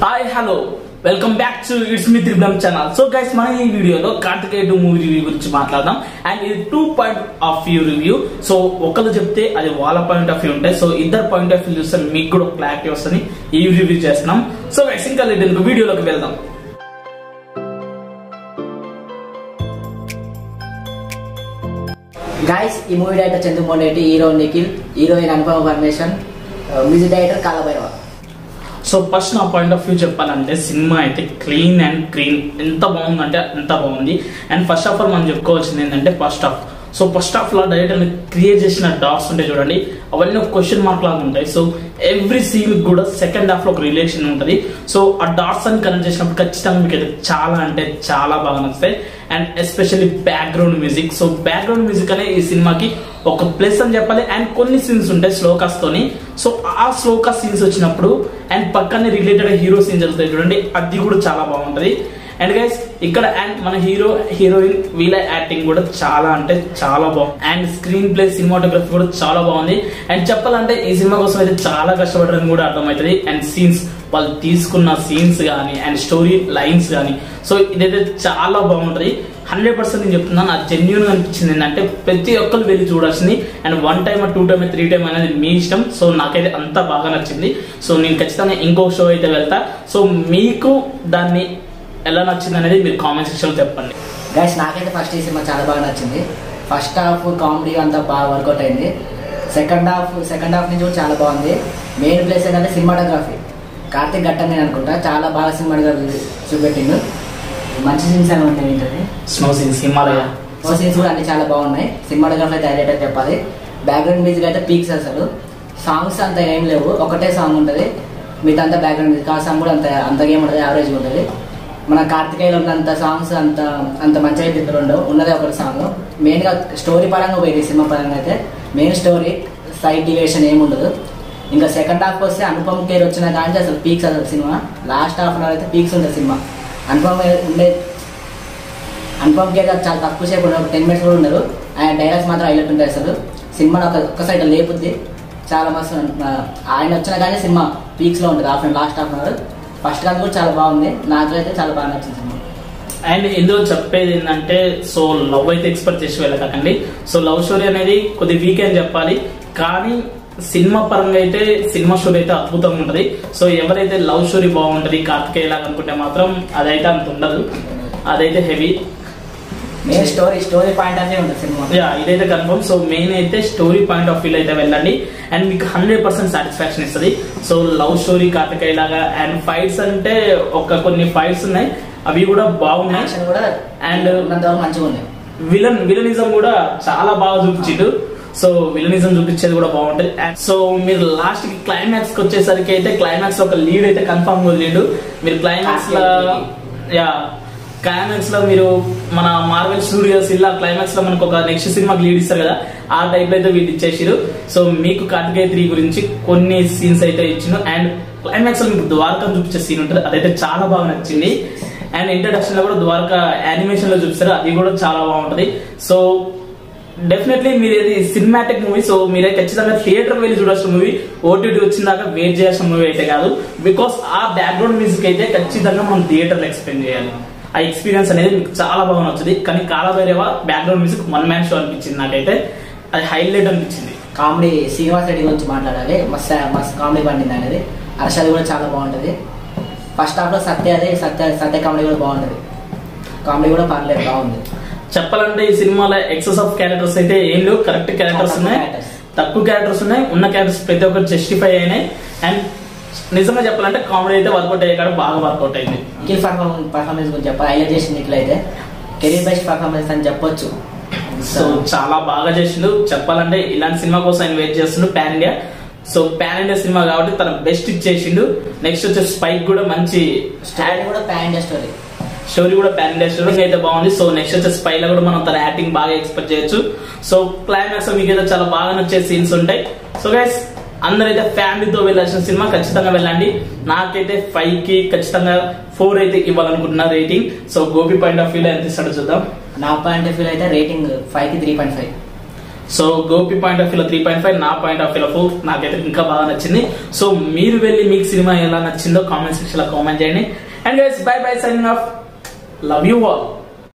Hi hello welcome back to itsmithrilam channel. So guys मैं ఈ వీడియోలో కార్తికేయ మూవీ రివ్యూ గురించి మాట్లాడదాం అండ్ ఇది two point of view review. So ఒకళ్ళు చెప్తే అది వాళ్ళ పాయింట్ ఆఫ్ వ్యూ ఉంటాయి, సో ఇద్దరు పాయింట్ ఆఫ్ వ్యూ చూస్తే మీకు కూడా క్లారిటీ వస్తుంది ఈ రివ్యూ చేస్తున్నాం। సో గైస్ ఇంకా లేట్ ఎందుకు వీడియోలోకి వెళ్దాం। गाइस ఈ movie director Chandu Molleti, hero Nikhil, heroine Anupama వర్ణేషన్, music director Kaalabhairava. So first ना पाइंट आफ व्यू चेप्पालंटे सिनेमा अयिते क्लीन अंड ग्रीन एंत बागुंदंटे अंत बागुंदी। अंड फस्ट आफ आल मनं चेप्पुकोवाल्सिंदि एंटंटे first of. So first of ला डायरेक्टर क्रिएट चेसिन डाट्स उंटायि चूडंडी, అవన్నీ క్వశ్చన్ మార్క్ లాగా ఉంటాయి। సో ఎవ్రీ సీన్ కూడా సెకండ్ హాఫ్ లో ఒక రిలేషన్ ఉంటుంది। సో ఆ డాట్స్ అని కనెక్ట్ చేసినప్పుడు ఖచ్చితంగా మీకు అయితే చాలా అంటే చాలా బాగా నచ్చుతాయి and especially background music. So background music అనే ఈ సినిమాకి ఒక ప్లస్ అని చెప్పాలి। అండ్ కొన్ని సీన్స్ ఉంటాయి శ్లోకాస్ తోని, సో ఆ శ్లోకా సీన్స్ వచ్చినప్పుడు అండ్ పక్కనే రిలేటెడ్ హీరో సీన్స్ జరుగుతాయి చూడండి, అది కూడా చాలా బాగుంటది। అండ్ గైస్ ఇక్కడ అండ్ మన హీరో హీరోయిన్ వీళ్ళ యాక్టింగ్ కూడా చాలా అంటే చాలా బాగుంది అండ్ స్క్రీన్ ప్లే సినిమాటోగ్రఫీ కూడా చాలా బాగుంది। అండ్ చెప్పాలంటే ఈ సినిమా కోసం అయితే చాలా కష్టపడడం కూడా అర్థమవుతుంది అండ్ సీన్స్ వాళ్ళు తీసుకున్న సీన్స్ కానీ అండ్ స్టోరీ లైన్స్ కానీ, సో ఇదైతే చాలా బాగుంటుంది। 100% నేను చెప్తున్నాను నాకు జెన్యూన్ గా అనిపించింది ఏంటంటే ప్రతి ఒక్కరు వెళ్ళి చూడాల్సింది అండ్ 1 టైమ్ 2 టైమ్ 3 టైమ్ అనేది మీ ఇష్టం। సో నాకైతే అంతా బాగా నచ్చింది। సో నేను ఖచ్చితంగా ఇంకో షో అయితే వెళ్తా। సో మీకు దాన్ని ఎలా నచ్చింది అనేది మీరు కామెంట్ సెక్షన్లో చెప్పండి। గైస్ నాకైతే ఫస్ట్ ఈ సినిమా చాలా బాగా నచ్చింది। ఫస్ట్ హాఫ్ కామెడీ అంతా బాగా వర్కౌట్ అయింది, సెకండ్ హాఫ్ నుంచి కూడా చాలా బాగుంది। మెయిన్ ప్లేస్ ఏంటంటే సినిమాటోగ్రఫీ, కార్తిక్ గట్ట నేను అనుకుంటా చాలా బాగా సినిమాటోగ్రఫీ చూపెట్టిండు, మంచి సీన్స్ అని ఉంటాయి ఏంటంటే స్నో సీన్స్ కూడా అన్ని చాలా బాగున్నాయి। సినిమాటోగ్రఫీ అయితే హైలైట్ అని చెప్పాలి। బ్యాక్గ్రౌండ్ మ్యూజిక్ అయితే పీక్స్, అసలు సాంగ్స్ అంత ఏం లేవు, ఒకటే సాంగ్ ఉంటుంది, మిగతా అంతా బ్యాక్గ్రౌండ్ మ్యూజిక్, ఆ సాంగ్ కూడా అంతగా ఏముంటుంది యావరేజ్గా ఉంటుంది। మన కార్తికేయలో ఉన్నంత సాంగ్స్ అంత మంచిగా ఇద్దరు ఉండవు, ఉన్నదే ఒకటి సాంగ్। మెయిన్గా స్టోరీ పరంగా పోయింది సినిమా పరంగా అయితే, మెయిన్ స్టోరీ సైడ్ డివియేషన్ ఏముండదు। ఇంకా సెకండ్ హాఫ్ వస్తే అనుపమ కేర్ వచ్చిన కానీ అసలు పీక్స్, అసలు cinema last half an hour అయితే పీక్స్ ఉంటుంది సినిమా। అనుపమ కేర్ చాలా తక్కువ సేపు ఉండదు, 10 minutes కూడా ఉండదు, ఆయన డైలాగ్స్ మాత్రం హైలైట్ ఉంటాయి। అసలు సినిమా ఒక్కసారి ఇట్లా లేపుద్ది, చాలా మస్తు ఆయన వచ్చిన కానీ సినిమా పీక్స్లో ఉంటుంది last half an hour. First కాదు కూడా చాలా బాగుంది, నాకైతే చాలా బాగా నచ్చింది సినిమా। అండ్ ఇందులో చెప్పేది ఏంటంటే సో లవ్ అయితే ఎక్స్పెక్ట్ చేసి వెళ్ళకండి, సో లవ్ స్టోరీ అనేది కొద్దిగా వీక్ అని చెప్పాలి, కానీ సినిమా పరంగా అయితే సినిమా స్టోరీ అయితే అద్భుతంగా ఉంటుంది। సో ఎవరైతే లవ్ స్టోరీ బాగుంటుంది కార్తికేయ లాగా అనుకుంటే మాత్రం అదైతే అంత ఉండదు, అదైతే heavy story point of view ఉంటుంది సినిమా, ఇదైతే కన్ఫర్మ్। సో మెయిన్ అయితే స్టోరీ పాయింట్ ఆఫ్ వ్యూ అయితే వెళ్ళండి అండ్ మీకు 100% సాటిస్ఫాక్షన్ ఇస్తుంది। సో లవ్ స్టోరీ కార్తికేయ లాగా అండ్ ఫైట్స్ అంటే ఒక కొన్ని ఫైట్స్ ఉన్నాయి, అవి కూడా బాగున్నాయి అండ్ మంచిగా ఉన్నాయి। విలనిజం కూడా చాలా బాగా చూపించిండు, సో విలనిజం చూపించేది కూడా బాగుంటుంది। అండ్ సో మీరు లాస్ట్ కి క్లైమాక్స్ కి వచ్చేసరికి అయితే క్లైమాక్స్ ఒక లీడ్ అయితే కన్ఫర్మ్ గా వదిలిండు మీరు క్లైమాక్స్ లో మీరు మన మార్వెల్ స్టూడియోస్ ఇలా క్లైమాక్స్ లో మనకు ఒక నెక్స్ట్ సినిమాకి లీడ్ ఇస్తారు కదా, ఆ టైప్ లో అయితే వీళ్ళు ఇచ్చేసారు। సో మీకు కార్తికేయ 3 గురించి కొన్ని సీన్స్ అయితే ఇచ్చిన అండ్ క్లైమాక్స్ లో మీకు ద్వారకా చూపించే సీన్ ఉంటుంది, అదైతే చాలా బాగా నచ్చింది। అండ్ ఇంట్రడక్షన్ లో కూడా ద్వారకా యానిమేషన్ లో చూపిస్తారు, అది కూడా చాలా బాగుంటది। సో డెఫినెట్లీ మీరు ఇది సినిమాటిక్ మూవీ, సో మీరే ఖచ్చితంగా థియేటర్ వెళ్ళి చూడాల్సిన మూవీ, ఓటీటీ వచ్చిన దాకా వెయిట్ చేయాల్సిన మూవీ అయితే కాదు, బికాస్ ఆ బ్యాక్గ్రౌండ్ మ్యూజిక్ అయితే ఖచ్చితంగా మనం థియేటర్ లో ఎక్స్ప్లెయిన్ చేయాలి। ఆ ఎక్స్పీరియన్స్ అనేది మీకు చాలా బాగా నచ్చింది, కానీ Kalabhairava background music 1 man show అనిపించింది నాకైతే, అది హైలైట్ అనిపించింది। కామెడీ శ్రీనివాస్ రెడ్డి గురించి మాట్లాడాలి, మస్తు కామెడీ పండింది అనేది, హర్షది కూడా చాలా బాగుంటుంది। ఫస్ట్ హాఫ్ లో సత్య కామెడీ కూడా బాగుంటుంది, కామెడీ కూడా పర్లేదు బాగుంది। చెప్పాలంటే ఈ సినిమాలో ఎక్సెస్ ఆఫ్ క్యారెక్టర్స్ అయితే ఏం లేవు, కరెక్ట్ క్యారెక్టర్స్ ఉన్నాయి, తక్కువ క్యారెక్టర్స్ ఉన్నాయి, ఉన్న క్యారెక్టర్స్ ప్రతి ఒక్కరు జస్టిఫై అయినాయి అండ్ నిజంగా చెప్పాలంటే కామెడీ అయితే వర్కౌట్ అయ్యే కాదు, బాగా వర్కౌట్ అయింది। నిఖిల్ పర్ఫార్మెన్స్ గురించి చెప్పాలి, హైలైట్ చేసిన నిఖిల్ అయితే కెరీర్ బెస్ట్ పర్ఫార్మెన్స్ అని చెప్పొచ్చు। సో చాలా బాగా చేసిండు, చెప్పాలంటే ఇలాంటి సినిమా కోసం ఆయన వెయిట్ చేస్తుండు pan India, so pan India cinema కాబట్టి తన బెస్ట్ ఇచ్చేసిండు। నెక్స్ట్ వచ్చే స్పైక్ కూడా మంచి స్టాండ్ కూడా పాన్ ఇండియా స్టోరీ కూడా పాన్ ఇండియా స్టోరీ అయితే బాగుంది। సో నెక్స్ట్ వచ్చే స్పై లో కూడా మనం తన యాక్టింగ్ బాగా ఎక్స్పెక్ట్ చేయొచ్చు। సో క్లైమాక్స్ మీకైతే చాలా బాగా నచ్చే సీన్స్ ఉంటాయి। సో గైస్ అందరైతే ఫ్యామిలీతో వెళ్ళాల్సిన సినిమా, ఖచ్చితంగా వెళ్ళండి। నాకైతే 5 కి ఖచ్చితంగా 4 అయితే ఇవ్వాలనుకుంటున్నా rating. So Gopi point of view లో ఎంత ఇస్తాడో చూద్దాం। నా పాయింట్ ఆఫ్ వ్యూ అయితే రేటింగ్ 5 కి 3.5। సో గోపి పాయింట్ ఆఫ్ వ్యూలో 3.5, నా పాయింట్ ఆఫ్ వ్యూలో 4. నాకైతే ఇంకా బాగా నచ్చింది. సో మీరు వెళ్ళి మీకు సినిమా ఎలా నచ్చిందో కామెంట్ సెక్షన్ లో కామెంట్ చేయండి. And guys bye bye, signing off, love you all.